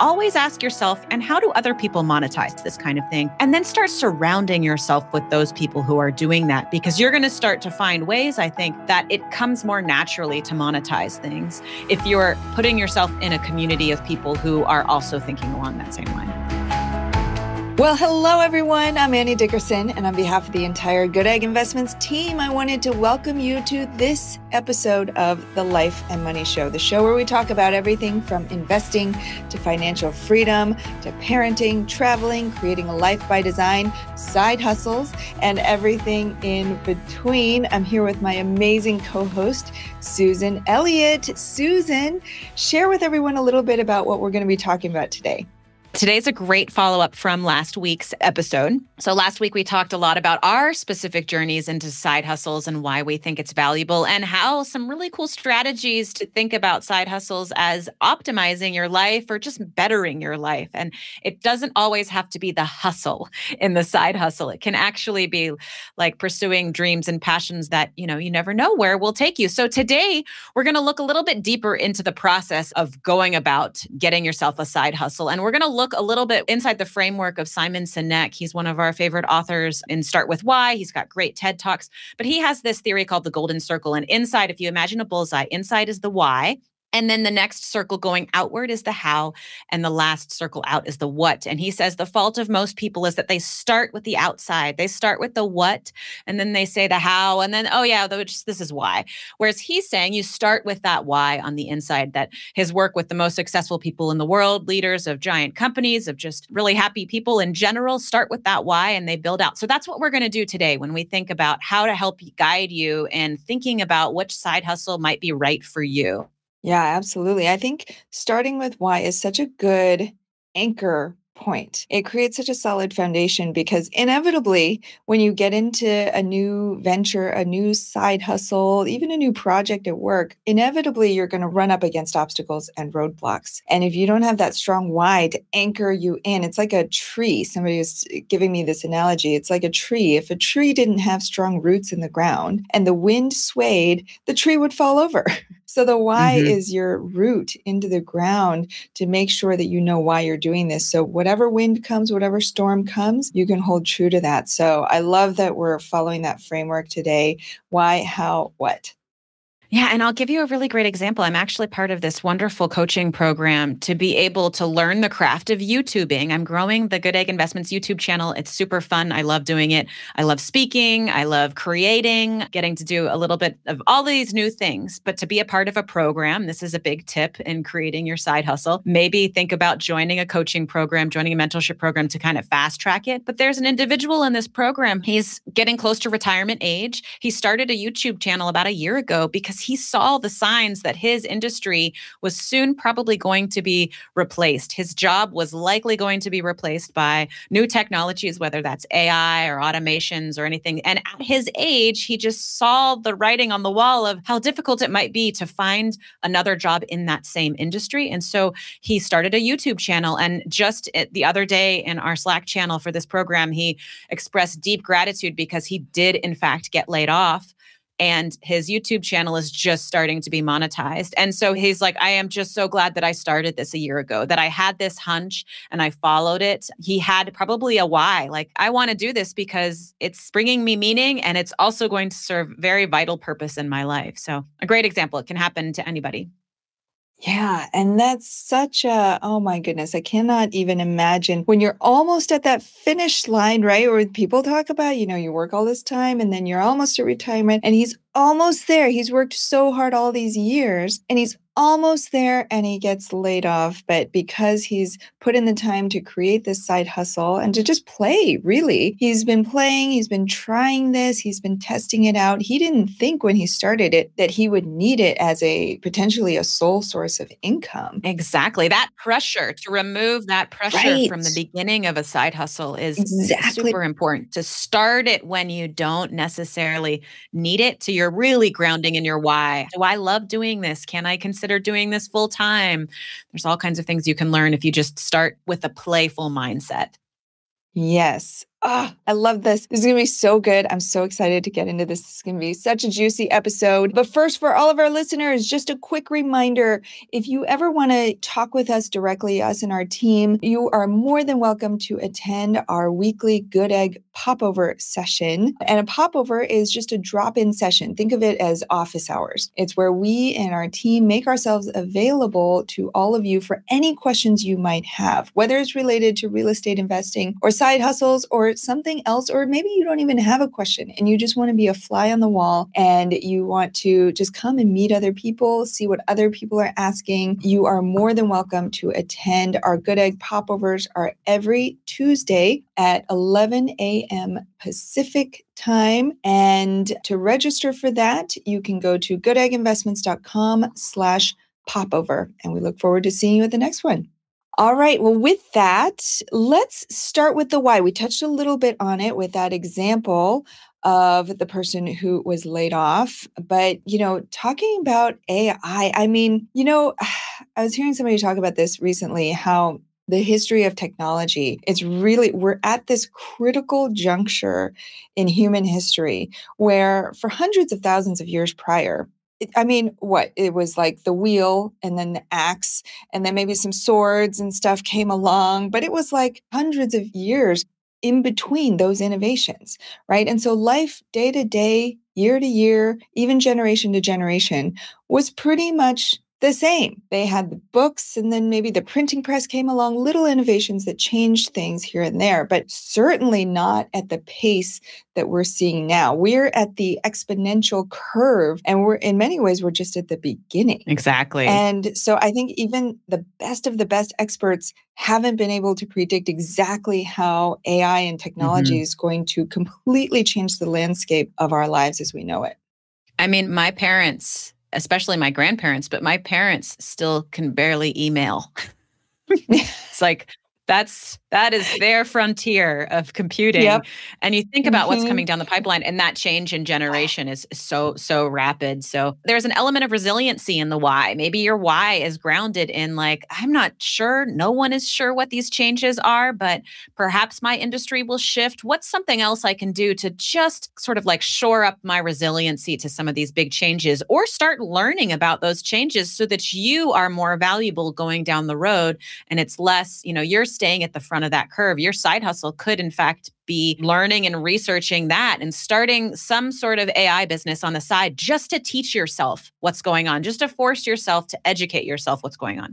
Always ask yourself, and how do other people monetize this kind of thing? And then start surrounding yourself with those people who are doing that, because you're going to start to find ways, I think, that it comes more naturally to monetize things if you're putting yourself in a community of people who are also thinking along that same line. Well, hello, everyone. I'm Annie Dickerson, and on behalf of the entire Good Egg Investments team, I wanted to welcome you to this episode of The Life and Money Show, the show where we talk about everything from investing to financial freedom to parenting, traveling, creating a life by design, side hustles, and everything in between. I'm here with my amazing co-host, Susan Elliott. Susan, share with everyone a little bit about what we're going to be talking about today. Today's a great follow-up from last week's episode. So last week, we talked a lot about our specific journeys into side hustles and why we think it's valuable and how some really cool strategies to think about side hustles as optimizing your life or just bettering your life. And it doesn't always have to be the hustle in the side hustle. It can actually be like pursuing dreams and passions that, you know, you never know where will take you. So today, we're going to look a little bit deeper into the process of going about getting yourself a side hustle. And we're going to look a little bit inside the framework of Simon Sinek. He's one of our favorite authors in Start With Why. He's got great TED Talks, but he has this theory called the Golden Circle. And inside, if you imagine a bullseye, inside is the why. And then the next circle going outward is the how, and the last circle out is the what. And he says the fault of most people is that they start with the outside. They start with the what, and then they say the how, and then, oh yeah, this is why. Whereas he's saying you start with that why on the inside, that his work with the most successful people in the world, leaders of giant companies, of just really happy people in general, start with that why and they build out. So that's what we're going to do today when we think about how to help guide you and thinking about which side hustle might be right for you. Yeah, absolutely. I think starting with why is such a good anchor point. It creates such a solid foundation because inevitably, when you get into a new venture, a new side hustle, even a new project at work, inevitably you're going to run up against obstacles and roadblocks. And if you don't have that strong why to anchor you in, it's like a tree. Somebody was giving me this analogy. It's like a tree. If a tree didn't have strong roots in the ground and the wind swayed, the tree would fall over. So the why is your root into the ground to make sure that you know why you're doing this. So whatever wind comes, whatever storm comes, you can hold true to that. So I love that we're following that framework today. Why, how, what? Yeah. And I'll give you a really great example. I'm actually part of this wonderful coaching program to be able to learn the craft of YouTubing. I'm growing the Good Egg Investments YouTube channel. It's super fun. I love doing it. I love speaking. I love creating, getting to do a little bit of all these new things. But to be a part of a program, this is a big tip in creating your side hustle. Maybe think about joining a coaching program, joining a mentorship program to kind of fast track it. But there's an individual in this program. He's getting close to retirement age. He started a YouTube channel about a year ago because he saw the signs that his industry was soon probably going to be replaced. His job was likely going to be replaced by new technologies, whether that's AI or automations or anything. And at his age, he just saw the writing on the wall of how difficult it might be to find another job in that same industry. And so he started a YouTube channel. And just the other day in our Slack channel for this program, he expressed deep gratitude because he did, in fact, get laid off. And his YouTube channel is just starting to be monetized. And so he's like, I am just so glad that I started this a year ago, that I had this hunch and I followed it. He had probably a why, like, I want to do this because it's bringing me meaning and it's also going to serve very vital purpose in my life. So a great example. It can happen to anybody. Yeah. And that's such a, oh my goodness, I cannot even imagine when you're almost at that finish line, right? Where people talk about, you know, you work all this time and then you're almost at retirement and he's almost there. He's worked so hard all these years and he's almost there and he gets laid off. But because he's put in the time to create this side hustle and to just play, really, he's been playing, he's been trying this, he's been testing it out. He didn't think when he started it that he would need it as a potentially a sole source of income. Exactly. That pressure, to remove that pressure from the beginning of a side hustle is super important. To start it when you don't necessarily need it, so you're really grounding in your why. Do I love doing this? Can I consider doing this full time? There's all kinds of things you can learn if you just start with a playful mindset. Yes. Oh, I love this. This is going to be so good. I'm so excited to get into this. This is going to be such a juicy episode. But first, for all of our listeners, just a quick reminder, if you ever want to talk with us directly, us and our team, you are more than welcome to attend our weekly Good Egg Popover session. And a popover is just a drop-in session. Think of it as office hours. It's where we and our team make ourselves available to all of you for any questions you might have, whether it's related to real estate investing or side hustles or something else, or maybe you don't even have a question and you just want to be a fly on the wall and you want to just come and meet other people, see what other people are asking. You are more than welcome to attend. Our Good Egg Popovers are every Tuesday at 11 a.m. Pacific time. And to register for that, you can go to goodegginvestments.com/popover. And we look forward to seeing you at the next one. All right. Well, with that, let's start with the why. We touched a little bit on it with that example of the person who was laid off. But, you know, talking about AI, I mean, you know, I was hearing somebody talk about this recently, how the history of technology, it's really, we're at this critical juncture in human history where for hundreds of thousands of years prior, I mean, what? It was like the wheel and then the axe and then maybe some swords and stuff came along, but it was like hundreds of years in between those innovations, right? And so life day to day, year to year, even generation to generation was pretty much the same. They had the books and then maybe the printing press came along, little innovations that changed things here and there, but certainly not at the pace that we're seeing now. We're at the exponential curve and we're in many ways, we're just at the beginning. Exactly. And so I think even the best of the best experts haven't been able to predict exactly how AI and technology is going to completely change the landscape of our lives as we know it. I mean, my parents, especially my grandparents, but my parents still can barely email. It's like, that is their frontier of computing. Yep. And you think about what's coming down the pipeline, and that change in generation is so rapid. So there's an element of resiliency in the why. Maybe your why is grounded in like, I'm not sure, no one is sure what these changes are, but perhaps my industry will shift. What's something else I can do to just sort of like shore up my resiliency to some of these big changes, or start learning about those changes so that you are more valuable going down the road and it's less, you know, you're staying at the front of that curve. Your side hustle could, in fact, be learning and researching that and starting some sort of AI business on the side just to teach yourself what's going on, just to force yourself to educate yourself what's going on.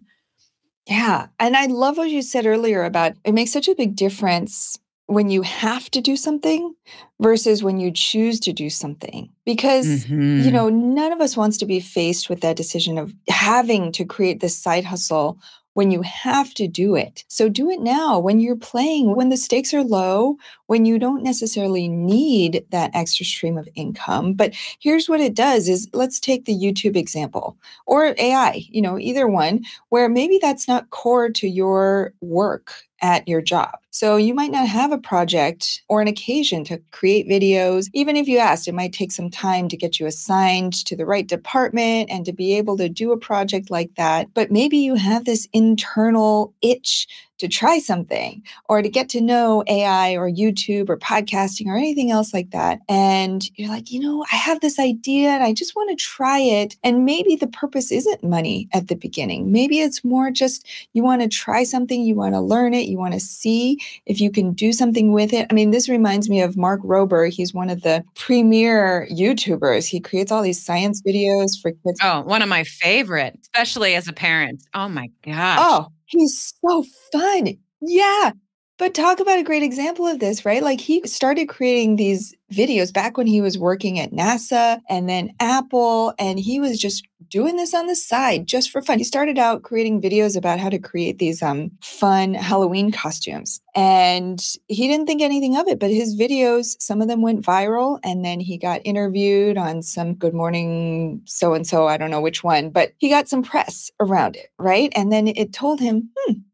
Yeah. And I love what you said earlier about it makes such a big difference when you have to do something versus when you choose to do something. Because, you know, none of us wants to be faced with that decision of having to create this side hustle when you have to do it. So do it now when you're playing, when the stakes are low, when you don't necessarily need that extra stream of income. But here's what it does is, let's take the YouTube example or AI, you know, either one, where maybe that's not core to your work at your job. So you might not have a project or an occasion to create videos. Even if you asked, it might take some time to get you assigned to the right department and to be able to do a project like that. But maybe you have this internal itch to try something or to get to know AI or YouTube or podcasting or anything else like that. And you're like, you know, I have this idea and I just want to try it. And maybe the purpose isn't money at the beginning. Maybe it's more just you want to try something, you want to learn it, you want to see if you can do something with it. I mean, this reminds me of Mark Rober. He's one of the premier YouTubers. He creates all these science videos for kids. Oh, one of my favorite, especially as a parent. Oh my gosh. Oh. He's so fun. Yeah. But talk about a great example of this, right? Like he started creating these videos back when he was working at NASA and then Apple, and he was just doing this on the side just for fun. He started out creating videos about how to create these fun Halloween costumes, and he didn't think anything of it, but his videos, some of them went viral, and then he got interviewed on some Good Morning So-and-so, I don't know which one, but he got some press around it, right? And then it told him,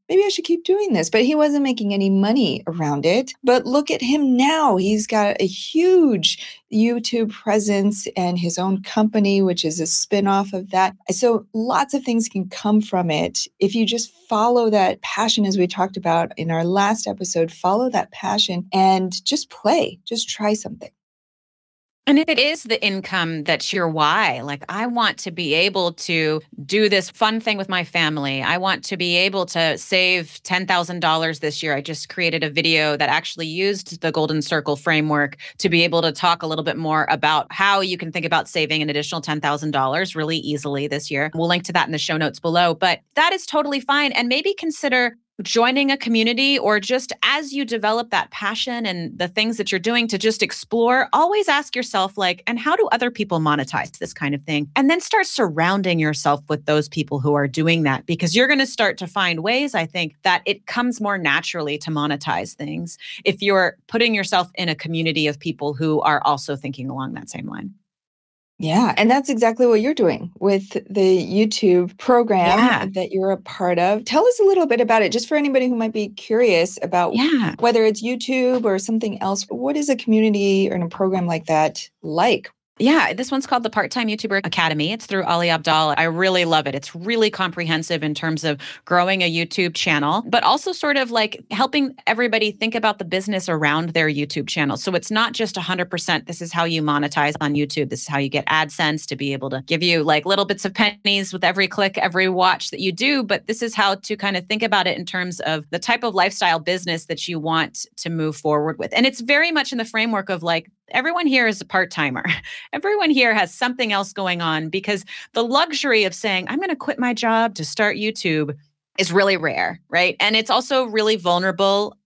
maybe I should keep doing this. But he wasn't making any money around it. But look at him now. He's got a huge YouTube presence and his own company, which is a spinoff of that. So lots of things can come from it. If you just follow that passion, as we talked about in our last episode, follow that passion and just play, just try something. And it is the income that's your why. Like, I want to be able to do this fun thing with my family. I want to be able to save $10,000 this year. I just created a video that actually used the Golden Circle framework to be able to talk a little bit more about how you can think about saving an additional $10,000 really easily this year. We'll link to that in the show notes below, but that is totally fine. And maybe consider joining a community, or just as you develop that passion and the things that you're doing to just explore, always ask yourself, like, and how do other people monetize this kind of thing? And then start surrounding yourself with those people who are doing that, because you're going to start to find ways, I think, that it comes more naturally to monetize things if you're putting yourself in a community of people who are also thinking along that same line. Yeah. And that's exactly what you're doing with the YouTube program that you're a part of. Tell us a little bit about it, just for anybody who might be curious about whether it's YouTube or something else. What is a community or a program like that like? Yeah, this one's called the Part Time YouTuber Academy. It's through Ali Abdal. I really love it. It's really comprehensive in terms of growing a YouTube channel, but also sort of like helping everybody think about the business around their YouTube channel. So it's not just 100%. This is how you monetize on YouTube. This is how you get AdSense to be able to give you like little bits of pennies with every click, every watch that you do. But this is how to kind of think about it in terms of the type of lifestyle business that you want to move forward with. And it's very much in the framework of like, everyone here is a part-timer. Everyone here has something else going on, because the luxury of saying, I'm going to quit my job to start YouTube is really rare, right? And it's also really vulnerable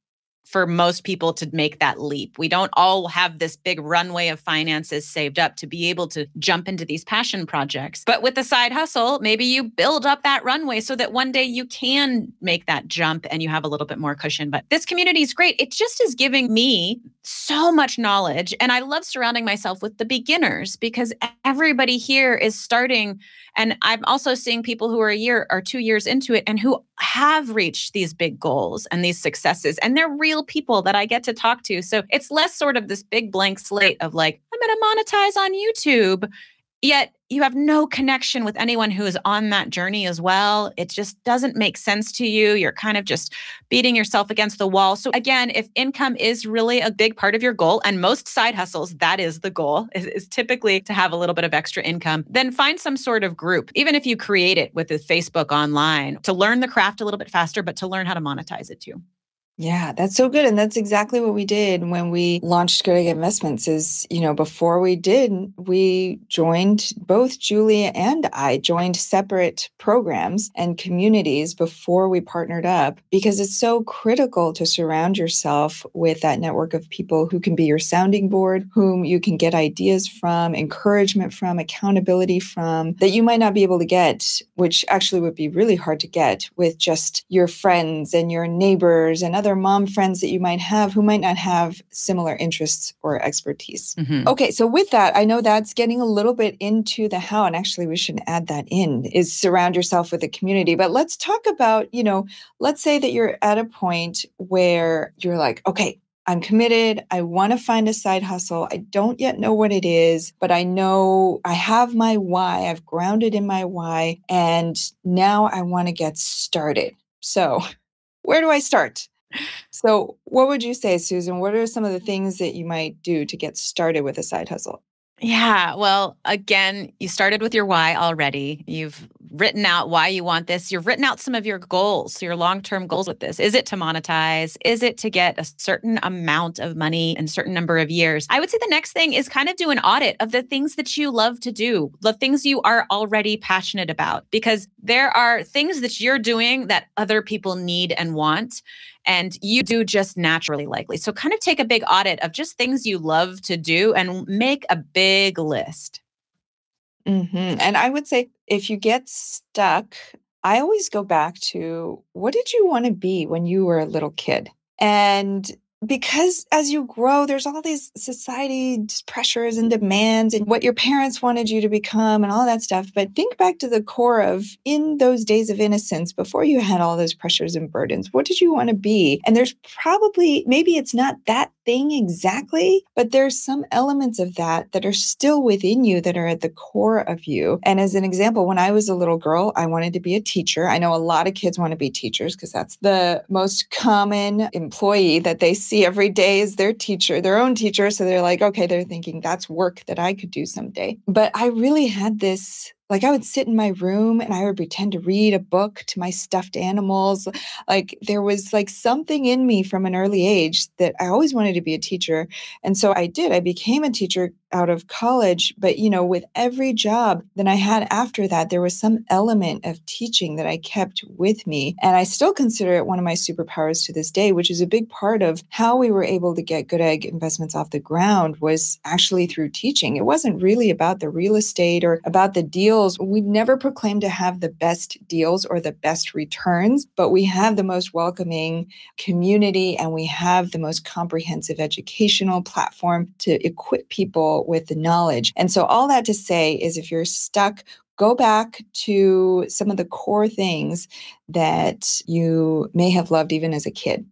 for most people to make that leap. We don't all have this big runway of finances saved up to be able to jump into these passion projects. But with the side hustle, maybe you build up that runway so that one day you can make that jump and you have a little bit more cushion. But this community is great. It just is giving me so much knowledge. And I love surrounding myself with the beginners, because everybody here is starting. And I'm also seeing people who are a year or 2 years into it and who have reached these big goals and these successes. And they're real people that I get to talk to. So it's less sort of this big blank slate of like, I'm going to monetize on YouTube. Yet you have no connection with anyone who is on that journey as well. It just doesn't make sense to you. You're kind of just beating yourself against the wall. So again, if income is really a big part of your goal, and most side hustles, that is the goal, is typically to have a little bit of extra income, then find some sort of group, even if you create it with a Facebook online, to learn the craft a little bit faster, but to learn how to monetize it too. Yeah, that's so good. And that's exactly what we did when we launched Good Egg Investments is, you know, before we did, we joined, both Julia and I joined separate programs and communities before we partnered up, because it's so critical to surround yourself with that network of people who can be your sounding board, whom you can get ideas from, encouragement from, accountability from, that you might not be able to get, which actually would be really hard to get with just your friends and your neighbors and other mom friends that you might have who might not have similar interests or expertise. Mm-hmm. Okay, so with that, I know that's getting a little bit into the how, and actually we should add that in, is surround yourself with a community. But let's talk about, you know, let's say that you're at a point where you're like, okay, I'm committed. I want to find a side hustle. I don't yet know what it is, but I know I have my why. I've grounded in my why, and now I want to get started. So where do I start? So what would you say, Susan? What are some of the things that you might do to get started with a side hustle? Yeah, well, again, you started with your why already. You've written out why you want this. You've written out some of your goals, your long-term goals with this. Is it to monetize? Is it to get a certain amount of money in a certain number of years? I would say the next thing is kind of do an audit of the things that you love to do, the things you are already passionate about, because there are things that you're doing that other people need and want, and you do just naturally likely. So kind of take a big audit of just things you love to do and make a big list. Mm-hmm. And I would say if you get stuck, I always go back to, what did you want to be when you were a little kid? And because as you grow, there's all these society pressures and demands and what your parents wanted you to become and all that stuff. But think back to the core of in those days of innocence, before you had all those pressures and burdens, what did you want to be? And there's probably, maybe it's not that thing exactly, but there's some elements of that that are still within you that are at the core of you. And as an example, when I was a little girl, I wanted to be a teacher. I know a lot of kids want to be teachers because that's the most common employee that they see every day is their teacher, their own teacher. So they're like, okay, they're thinking that's work that I could do someday. But I really had this, like, I would sit in my room and I would pretend to read a book to my stuffed animals. Like, there was like something in me from an early age that I always wanted to be a teacher. And so I did. I became a teacher out of college. But, you know, with every job that I had after that, there was some element of teaching that I kept with me. And I still consider it one of my superpowers to this day, which is a big part of how we were able to get Good Egg Investments off the ground was actually through teaching. It wasn't really about the real estate or about the deals. We never proclaimed to have the best deals or the best returns, but we have the most welcoming community and we have the most comprehensive educational platform to equip people with the knowledge. And so all that to say is if you're stuck, go back to some of the core things that you may have loved even as a kid.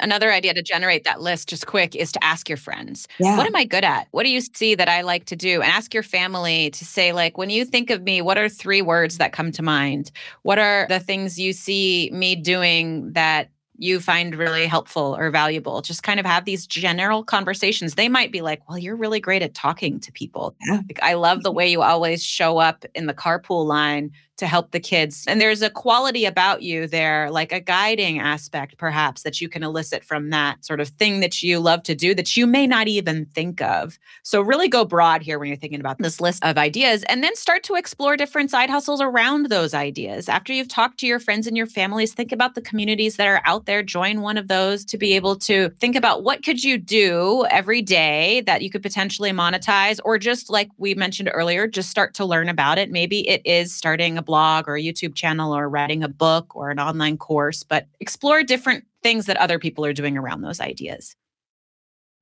Another idea to generate that list just quick is to ask your friends, what am I good at? What do you see that I like to do? And ask your family to say, like, when you think of me, what are three words that come to mind? What are the things you see me doing that you find really helpful or valuable? Just kind of have these general conversations. They might be like, well, you're really great at talking to people. Yeah. Like, I love the way you always show up in the carpool line to help the kids. And there's a quality about you there, like a guiding aspect perhaps that you can elicit from that sort of thing that you love to do that you may not even think of. So really go broad here when you're thinking about this list of ideas and then start to explore different side hustles around those ideas. After you've talked to your friends and your families, think about the communities that are out there. Join one of those to be able to think about what could you do every day that you could potentially monetize, or just like we mentioned earlier, just start to learn about it. Maybe it is starting a blog or a YouTube channel or writing a book or an online course, but explore different things that other people are doing around those ideas.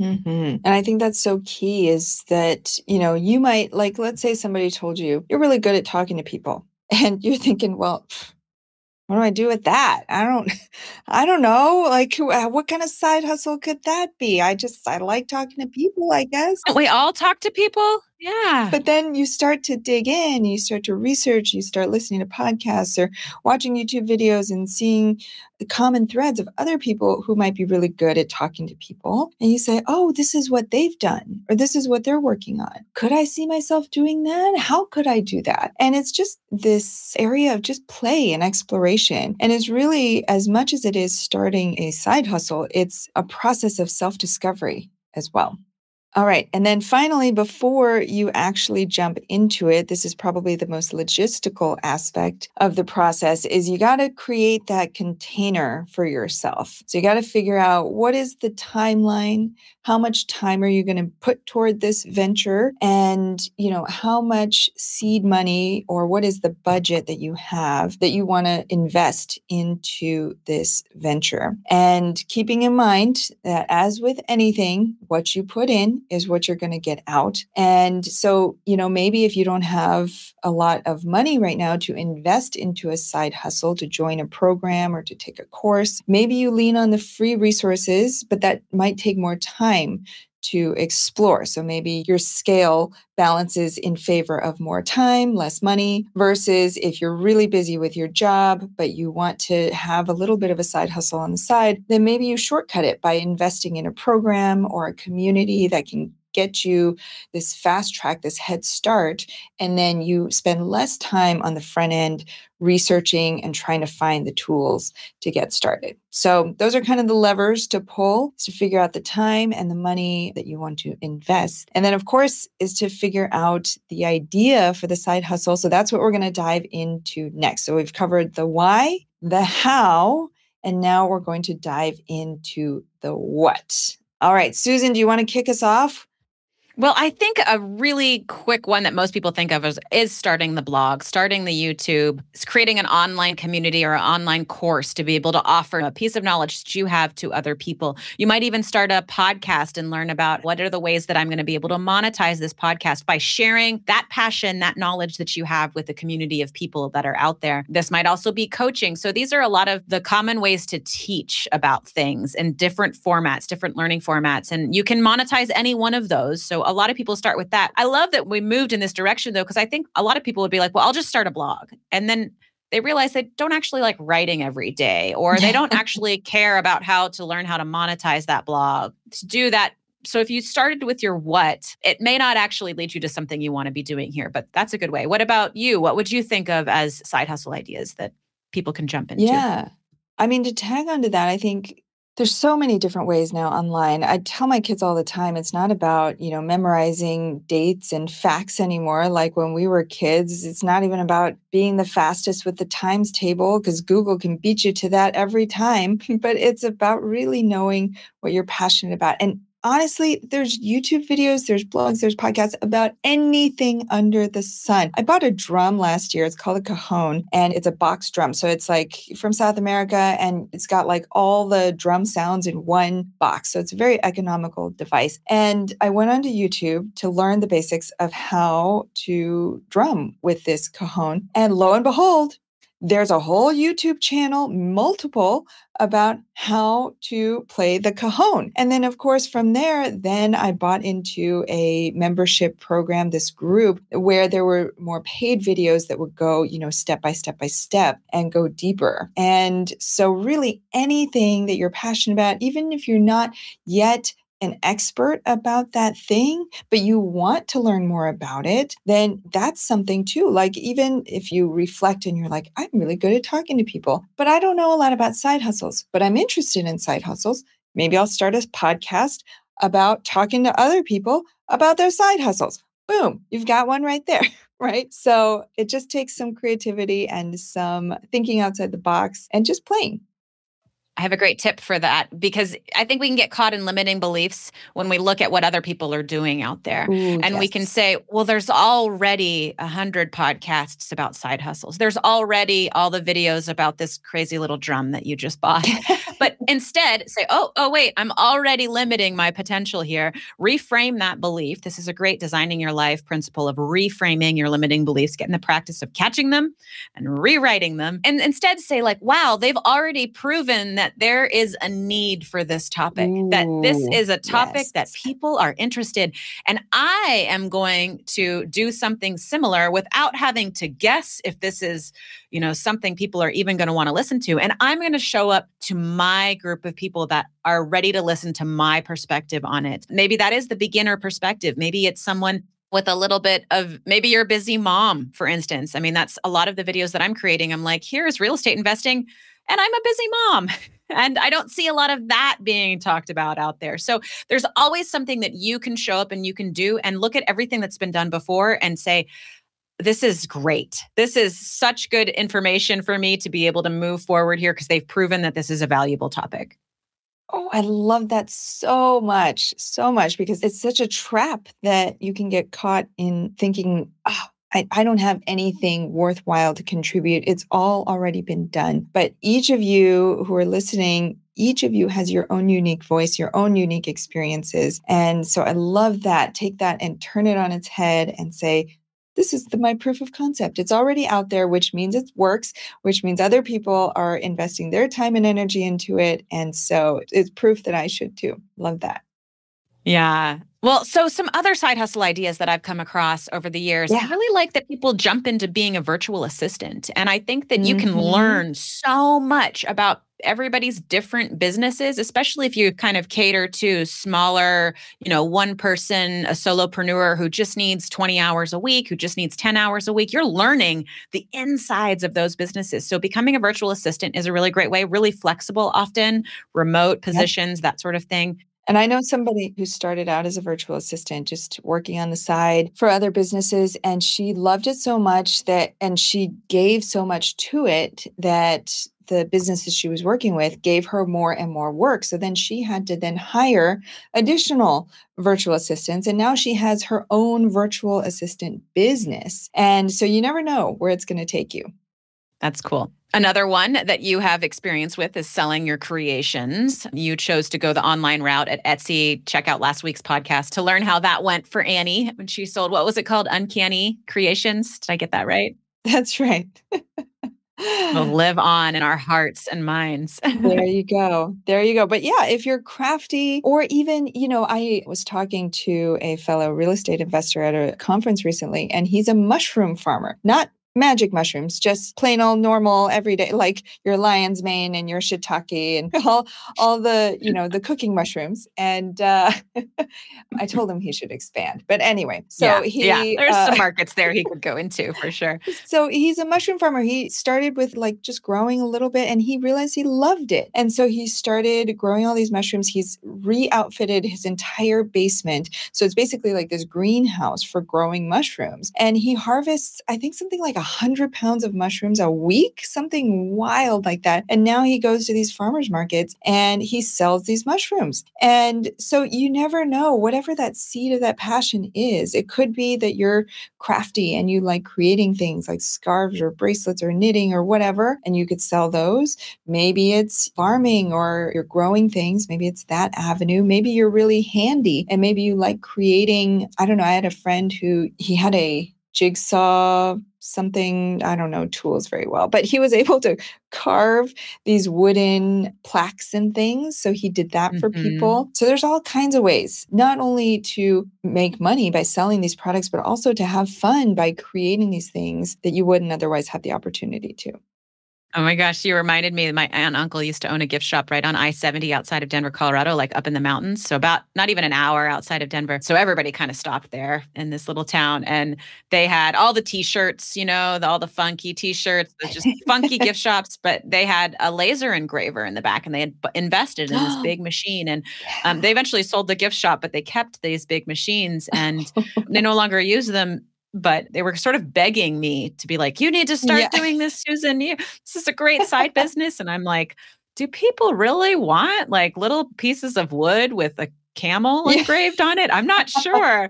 And I think that's so key is that, you know, you might, like, let's say somebody told you, you're really good at talking to people and you're thinking, well, what do I do with that? I don't know. Like, what kind of side hustle could that be? I like talking to people, I guess. Don't we all talk to people? Yeah. But then you start to dig in, you start to research, you start listening to podcasts or watching YouTube videos and seeing the common threads of other people who might be really good at talking to people. And you say, oh, this is what they've done, or this is what they're working on. Could I see myself doing that? How could I do that? And it's just this area of just play and exploration. And it's really, as much as it is starting a side hustle, it's a process of self-discovery as well. All right. And then finally, before you actually jump into it, this is probably the most logistical aspect of the process, is you got to create that container for yourself. So you got to figure out what is the timeline, how much time are you going to put toward this venture, and, you know, how much seed money or what is the budget that you have that you want to invest into this venture. And keeping in mind that as with anything, what you put in is what you're going to get out. And so, you know, maybe if you don't have a lot of money right now to invest into a side hustle, to join a program or to take a course, maybe you lean on the free resources, but that might take more time to explore. So maybe your scale balances in favor of more time, less money, versus if you're really busy with your job, but you want to have a little bit of a side hustle on the side, then maybe you shortcut it by investing in a program or a community that can get you this fast track, this head start, and then you spend less time on the front end researching and trying to find the tools to get started. So those are kind of the levers to pull, is to figure out the time and the money that you want to invest. And then, of course, is to figure out the idea for the side hustle. So that's what we're going to dive into next. So we've covered the why, the how, and now we're going to dive into the what. All right, Susan, do you want to kick us off? Well, I think a really quick one that most people think of is starting the blog, starting the YouTube, creating an online community or an online course to be able to offer a piece of knowledge that you have to other people. You might even start a podcast and learn about what are the ways that I'm going to be able to monetize this podcast by sharing that passion, that knowledge that you have with the community of people that are out there. This might also be coaching. So these are a lot of the common ways to teach about things in different formats, different learning formats, and you can monetize any one of those. So a lot of people start with that. I love that we moved in this direction though, because I think a lot of people would be like, well, I'll just start a blog. And then they realize they don't actually like writing every day, or they don't actually care about how to learn how to monetize that blog to do that. So if you started with your what, it may not actually lead you to something you want to be doing here, but that's a good way. What about you? What would you think of as side hustle ideas that people can jump into? Yeah. I mean, to tag onto that, I think there's so many different ways now online. I tell my kids all the time, it's not about, you know, memorizing dates and facts anymore. Like when we were kids, it's not even about being the fastest with the times table because Google can beat you to that every time. But it's about really knowing what you're passionate about. And honestly, there's YouTube videos, there's blogs, there's podcasts about anything under the sun. I bought a drum last year. It's called a cajon and it's a box drum. So it's like from South America and it's got like all the drum sounds in one box. So it's a very economical device. And I went onto YouTube to learn the basics of how to drum with this cajon. And lo and behold, there's a whole YouTube channel, multiple, about how to play the cajon. And then, of course, from there, then I bought into a membership program, this group, where there were more paid videos that would go, you know, step by step by step and go deeper. And so really anything that you're passionate about, even if you're not yet an expert about that thing, but you want to learn more about it, then that's something too. Like even if you reflect and you're like, I'm really good at talking to people, but I don't know a lot about side hustles, but I'm interested in side hustles. Maybe I'll start a podcast about talking to other people about their side hustles. Boom, you've got one right there, right? So it just takes some creativity and some thinking outside the box and just playing. I have a great tip for that because I think we can get caught in limiting beliefs when we look at what other people are doing out there. Ooh, and yes. We can say, well, there's already 100 podcasts about side hustles. There's already all the videos about this crazy little drum that you just bought. But instead say, oh, wait, I'm already limiting my potential here. Reframe that belief. This is a great designing your life principle of reframing your limiting beliefs, get in the practice of catching them and rewriting them. And instead say like, wow, they've already proven that there is a need for this topic, that this is a topic that people are interested in. And I am going to do something similar without having to guess if this is, you know, something people are even going to want to listen to. And I'm going to show up to my group of people that are ready to listen to my perspective on it. Maybe that is the beginner perspective. Maybe it's someone with a little bit of, maybe you're a busy mom, for instance. I mean, that's a lot of the videos that I'm creating. I'm like, here's real estate investing. And I'm a busy mom. And I don't see a lot of that being talked about out there. So there's always something that you can show up and you can do and look at everything that's been done before and say, this is great. This is such good information for me to be able to move forward here because they've proven that this is a valuable topic. Oh, I love that so much, because it's such a trap that you can get caught in thinking, oh, I don't have anything worthwhile to contribute. It's all already been done. But each of you who are listening, each of you has your own unique voice, your own unique experiences. And so I love that. Take that and turn it on its head and say, this is my proof of concept. It's already out there, which means it works, which means other people are investing their time and energy into it. And so it's proof that I should too. Love that. Yeah. Well, so some other side hustle ideas that I've come across over the years, I really like that people jump into being a virtual assistant. And I think that you can learn so much about everybody's different businesses, especially if you kind of cater to smaller, you know, one person, a solopreneur who just needs 20 hours a week, who just needs 10 hours a week. You're learning the insides of those businesses. So becoming a virtual assistant is a really great way, really flexible often, remote positions, that sort of thing. And I know somebody who started out as a virtual assistant, just working on the side for other businesses. And she loved it so much that, and she gave so much to it that the businesses she was working with gave her more and more work. So then she had to then hire additional virtual assistants. And now she has her own virtual assistant business. And so you never know where it's going to take you. That's cool. Another one that you have experience with is selling your creations. You chose to go the online route at Etsy. Check out last week's podcast to learn how that went for Annie when she sold, what was it called? Uncanny Creations. Did I get that right? That's right. Will live on in our hearts and minds. There you go. There you go. But yeah, if you're crafty or even, you know, I was talking to a fellow real estate investor at a conference recently, and he's a mushroom farmer, not magic mushrooms, just plain old normal everyday, like your lion's mane and your shiitake and all the, you know, the cooking mushrooms. And I told him he should expand. But anyway, so there's some markets there he could go into for sure. So he's a mushroom farmer. He started with like just growing a little bit, and he realized he loved it. And so he started growing all these mushrooms. He's re-outfitted his entire basement. So it's basically like this greenhouse for growing mushrooms. And he harvests, I think something like 100 pounds of mushrooms a week, something wild like that. And now he goes to these farmers markets and he sells these mushrooms. And so you never know, whatever that seed of that passion is, it could be that you're crafty and you like creating things like scarves or bracelets or knitting or whatever, and you could sell those. Maybe it's farming or you're growing things. Maybe it's that avenue. Maybe you're really handy and maybe you like creating, I don't know, I had a friend who he had a jigsaw something, I don't know tools very well, but he was able to carve these wooden plaques and things. So he did that for people. So there's all kinds of ways, not only to make money by selling these products, but also to have fun by creating these things that you wouldn't otherwise have the opportunity to. Oh my gosh, you reminded me that my aunt and uncle used to own a gift shop right on I-70 outside of Denver, Colorado, like up in the mountains. So about not even an hour outside of Denver. So everybody kind of stopped there in this little town. And they had all the T-shirts, you know, all the funky T-shirts, just funky gift shops. But they had a laser engraver in the back and they had invested in this big machine. And they eventually sold the gift shop, but they kept these big machines and they no longer use them. But they were sort of begging me to be like, you need to start doing this, Susan. This is a great side business. And I'm like, do people really want like little pieces of wood with a camel engraved on it? I'm not sure.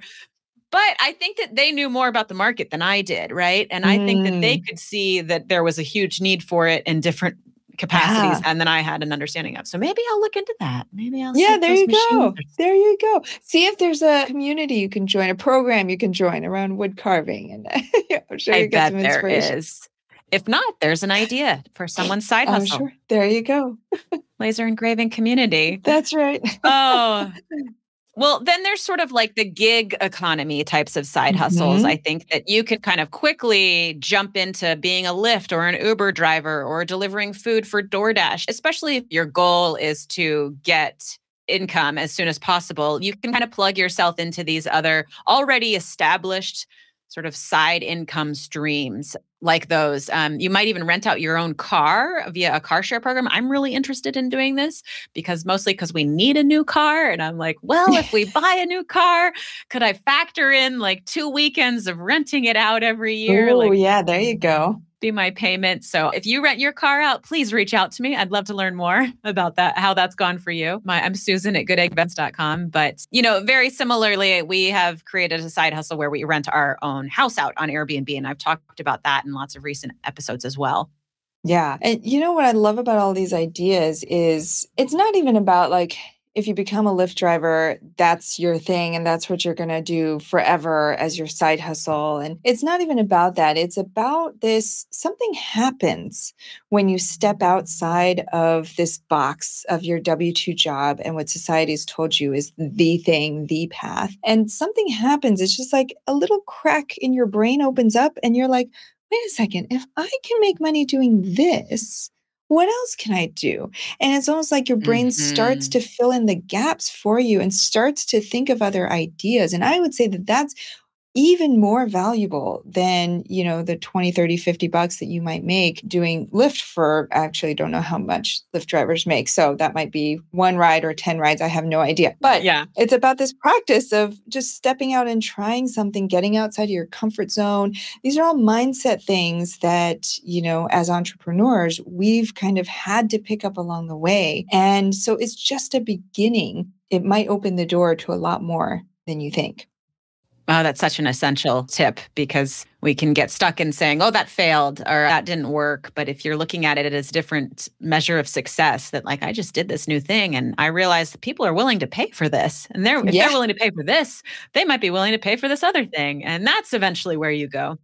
But I think that they knew more about the market than I did, right? And I think that they could see that there was a huge need for it in different capacities, and then I had an understanding of. So maybe I'll look into that. Maybe I'll see there you go. There you go. See if there's a community you can join, a program you can join around wood carving. And I'm sure you get some inspiration. There is. If not, there's an idea for someone's side hustle. I'm sure. There you go. Laser engraving community. That's right. Oh. Well, then there's sort of like the gig economy types of side hustles. I think that you could kind of quickly jump into being a Lyft or an Uber driver or delivering food for DoorDash, especially if your goal is to get income as soon as possible. You can kind of plug yourself into these other already established sort of side income streams like those. You might even rent out your own car via a car share program. I'm really interested in doing this because we need a new car. And I'm like, well, if we buy a new car, could I factor in like 2 weekends of renting it out every year? Oh, like, yeah, there you go. Be my payment. So if you rent your car out, please reach out to me. I'd love to learn more about that, how that's gone for you. I'm Susan at goodegginvestments.com. But, you know, very similarly, we have created a side hustle where we rent our own house out on Airbnb. And I've talked about that in lots of recent episodes as well. Yeah. And you know what I love about all these ideas is it's not even about like, if you become a Lyft driver, that's your thing and that's what you're going to do forever as your side hustle. And it's not even about that. It's about this, something happens when you step outside of this box of your W-2 job and what society's told you is the thing, the path. And something happens. It's just like a little crack in your brain opens up and you're like, wait a second, if I can make money doing this, what else can I do? And it's almost like your brain starts to fill in the gaps for you and starts to think of other ideas. And I would say that that's even more valuable than, you know, the 20, 30, $50 that you might make doing Lyft for, I actually don't know how much Lyft drivers make. So that might be one ride or 10 rides. I have no idea. But yeah, it's about this practice of just stepping out and trying something, getting outside of your comfort zone. These are all mindset things that, you know, as entrepreneurs, we've kind of had to pick up along the way. And so it's just a beginning. It might open the door to a lot more than you think. Wow, that's such an essential tip, because we can get stuck in saying, oh, that failed or that didn't work. But if you're looking at it as a different measure of success, that like, I just did this new thing and I realized that people are willing to pay for this. And if they're willing to pay for this, they might be willing to pay for this other thing. And that's eventually where you go.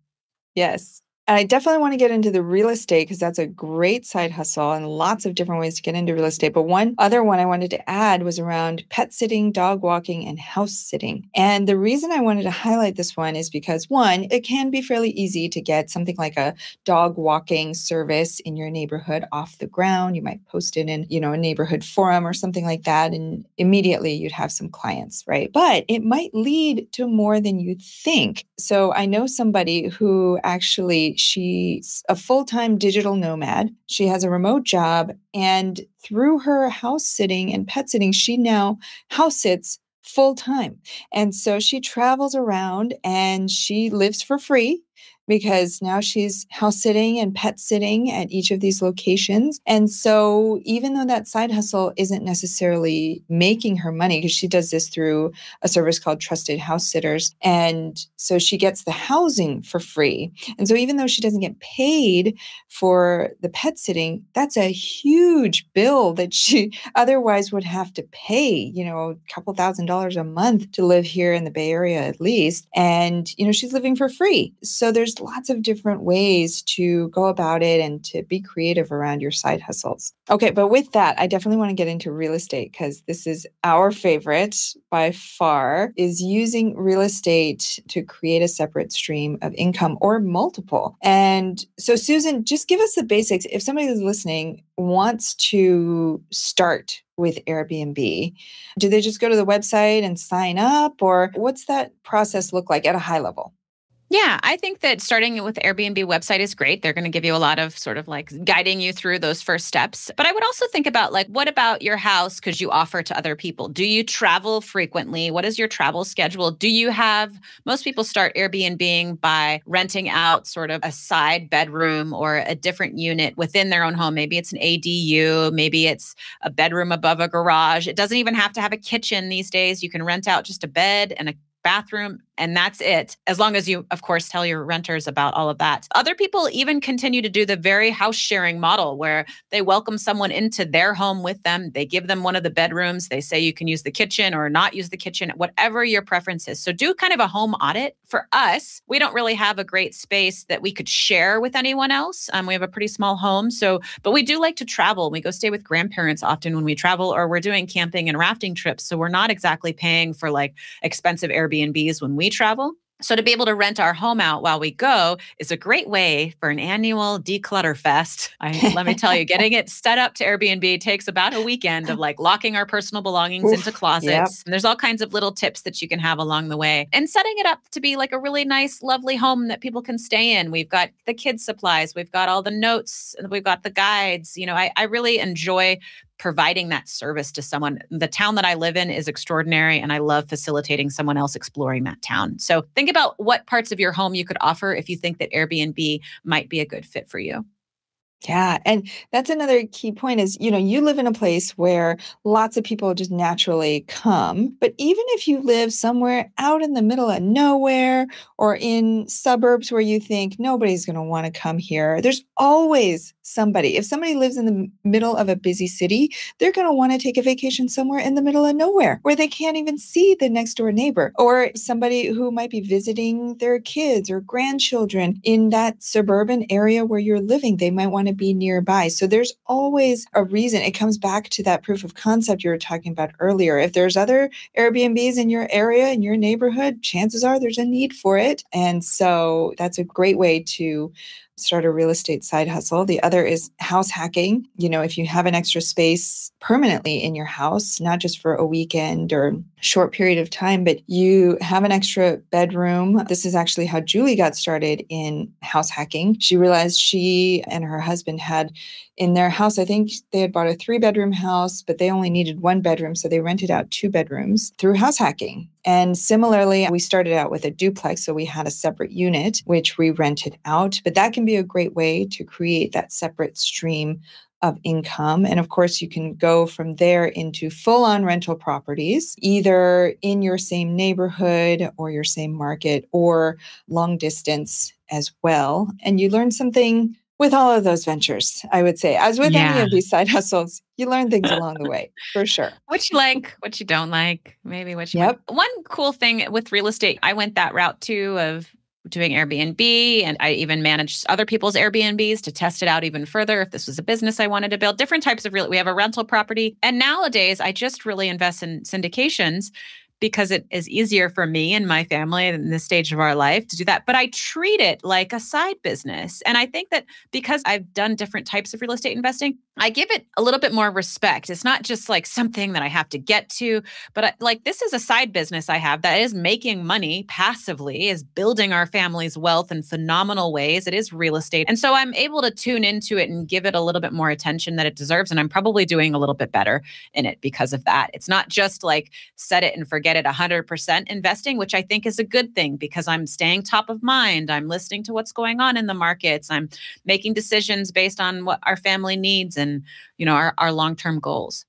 Yes. And I definitely want to get into the real estate because that's a great side hustle and lots of different ways to get into real estate. But one other one I wanted to add was around pet sitting, dog walking, and house sitting. And the reason I wanted to highlight this one is because one, it can be fairly easy to get something like a dog walking service in your neighborhood off the ground. You might post it in, you know, a neighborhood forum or something like that. And immediately you'd have some clients, right? But it might lead to more than you'd think. So I know somebody who actually, she's a full-time digital nomad. She has a remote job, and through her house sitting and pet sitting, she now house sits full-time. And so she travels around and she lives for free because now she's house sitting and pet sitting at each of these locations. And so even though that side hustle isn't necessarily making her money, because she does this through a service called Trusted House Sitters, and so she gets the housing for free. And so even though she doesn't get paid for the pet sitting, that's a huge bill that she otherwise would have to pay, you know, a couple $1,000s a month to live here in the Bay Area at least. And, you know, she's living for free. So there's lots of different ways to go about it and to be creative around your side hustles. Okay, but with that, I definitely want to get into real estate because this is our favorite by far, is using real estate to create a separate stream of income or multiple. And so Susan, just give us the basics. If somebody who's listening wants to start with Airbnb, do they just go to the website and sign up, or what's that process look like at a high level? Yeah, I think that starting with the Airbnb website is great. They're going to give you a lot of sort of like guiding you through those first steps. But I would also think about like, what about your house could you offer to other people? Do you travel frequently? What is your travel schedule? Do you have, most people start Airbnb-ing by renting out sort of a side bedroom or a different unit within their own home. Maybe it's an ADU, maybe it's a bedroom above a garage. It doesn't even have to have a kitchen these days. You can rent out just a bed and a bathroom, and that's it. As long as you, of course, tell your renters about all of that. Other people even continue to do the very house sharing model where they welcome someone into their home with them. They give them one of the bedrooms. They say you can use the kitchen or not use the kitchen, whatever your preference is. So do kind of a home audit. For us, we don't really have a great space that we could share with anyone else. We have a pretty small home. So, but we do like to travel. We go stay with grandparents often when we travel, or we're doing camping and rafting trips. So we're not exactly paying for like expensive Airbnbs when we travel. So to be able to rent our home out while we go is a great way for an annual declutter fest. Let me tell you, getting it set up to Airbnb takes about a weekend of like locking our personal belongings into closets. Yep. And there's all kinds of little tips that you can have along the way and setting it up to be like a really nice, lovely home that people can stay in. We've got the kids' supplies. We've got all the notes. We've got the guides. You know, I really enjoy providing that service to someone. The town that I live in is extraordinary, and I love facilitating someone else exploring that town. So think about what parts of your home you could offer if you think that Airbnb might be a good fit for you. Yeah. And that's another key point is, you know, you live in a place where lots of people just naturally come, but even if you live somewhere out in the middle of nowhere or in suburbs where you think nobody's going to want to come here, there's always somebody. If somebody lives in the middle of a busy city, they're going to want to take a vacation somewhere in the middle of nowhere where they can't even see the next door neighbor, or somebody who might be visiting their kids or grandchildren in that suburban area where you're living. They might want to be nearby. So there's always a reason. It comes back to that proof of concept you were talking about earlier. If there's other Airbnbs in your area, in your neighborhood, chances are there's a need for it. And so that's a great way to start a real estate side hustle. The other is house hacking. You know, if you have an extra space permanently in your house, not just for a weekend or short period of time, but you have an extra bedroom. This is actually how Julie got started in house hacking. She realized she and her husband had in their house, I think they had bought a 3-bedroom house, but they only needed 1 bedroom. So they rented out 2 bedrooms through house hacking. And similarly, we started out with a duplex. So we had a separate unit, which we rented out. But that can be a great way to create that separate stream of income. And of course, you can go from there into full-on rental properties, either in your same neighborhood or your same market or long distance as well. And you learn something with all of those ventures, I would say. As with any of these side hustles, you learn things along the way, for sure. What you like, what you don't like, maybe what you like. One cool thing with real estate, I went that route too of doing Airbnb, and I even managed other people's Airbnbs to test it out even further. If this was a business I wanted to build, different types of real, we have a rental property. And nowadays I just really invest in syndications because it is easier for me and my family in this stage of our life to do that. But I treat it like a side business. And I think that because I've done different types of real estate investing, I give it a little bit more respect. It's not just like something that I have to get to, but like this is a side business I have that is making money passively, is building our family's wealth in phenomenal ways. It is real estate. And so I'm able to tune into it and give it a little bit more attention that it deserves. And I'm probably doing a little bit better in it because of that. It's not just like set it and forget it 100% investing, which I think is a good thing because I'm staying top of mind. I'm listening to what's going on in the markets. I'm making decisions based on what our family needs and, you know, our long-term goals.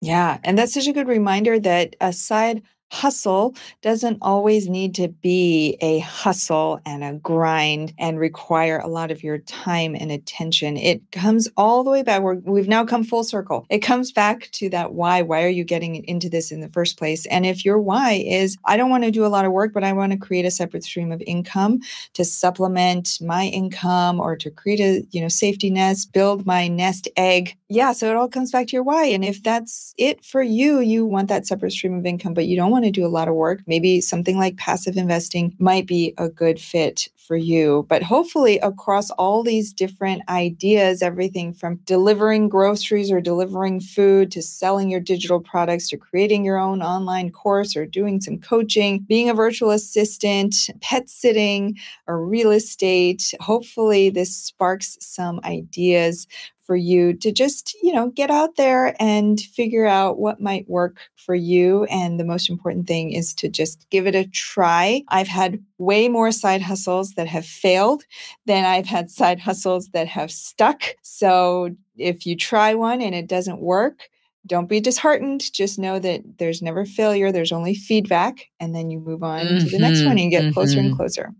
Yeah. And that's such a good reminder that a side hustle doesn't always need to be a hustle and a grind and require a lot of your time and attention. It comes all the way back. We've now come full circle. It comes back to that why. Why are you getting into this in the first place? And if your why is, I don't want to do a lot of work, but I want to create a separate stream of income to supplement my income or to create a, you know, safety nest, build my nest egg. Yeah. So it all comes back to your why. And if that's it for you, you want that separate stream of income, but you don't want to do a lot of work, maybe something like passive investing might be a good fit for you. But hopefully across all these different ideas, everything from delivering groceries or delivering food to selling your digital products to creating your own online course or doing some coaching, being a virtual assistant, pet sitting, or real estate, hopefully this sparks some ideas for you to just, you know, get out there and figure out what might work for you. And the most important thing is to just give it a try. I've had way more side hustles that have failed than I've had side hustles that have stuck. So if you try one and it doesn't work, don't be disheartened. Just know that there's never failure. There's only feedback. And then you move on to the next one and get closer and closer.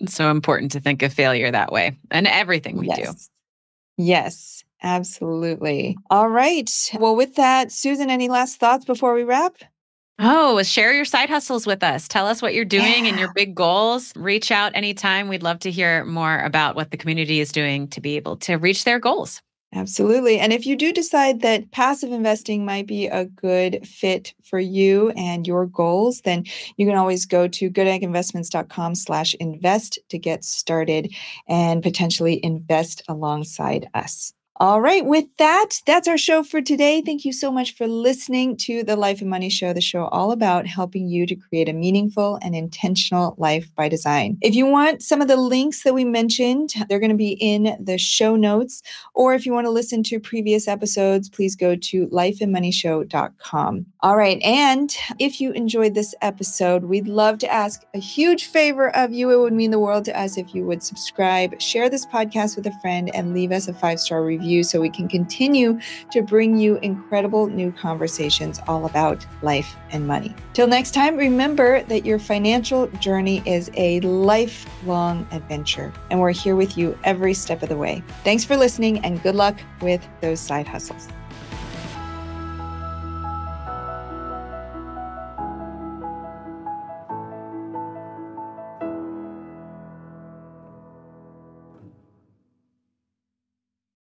It's so important to think of failure that way and everything we do. Yes. Absolutely. All right. Well, with that, Susan, any last thoughts before we wrap? Oh, share your side hustles with us. Tell us what you're doing and your big goals. Reach out anytime. We'd love to hear more about what the community is doing to be able to reach their goals. Absolutely. And if you do decide that passive investing might be a good fit for you and your goals, then you can always go to goodegginvestments.com/invest to get started and potentially invest alongside us. All right. With that, that's our show for today. Thank you so much for listening to The Life and Money Show, the show all about helping you to create a meaningful and intentional life by design. If you want some of the links that we mentioned, they're going to be in the show notes. Or if you want to listen to previous episodes, please go to lifeandmoneyshow.com. All right. And if you enjoyed this episode, we'd love to ask a huge favor of you. It would mean the world to us if you would subscribe, share this podcast with a friend, and leave us a 5-star review so we can continue to bring you incredible new conversations all about life and money. Till next time, remember that your financial journey is a lifelong adventure, and we're here with you every step of the way. Thanks for listening and good luck with those side hustles.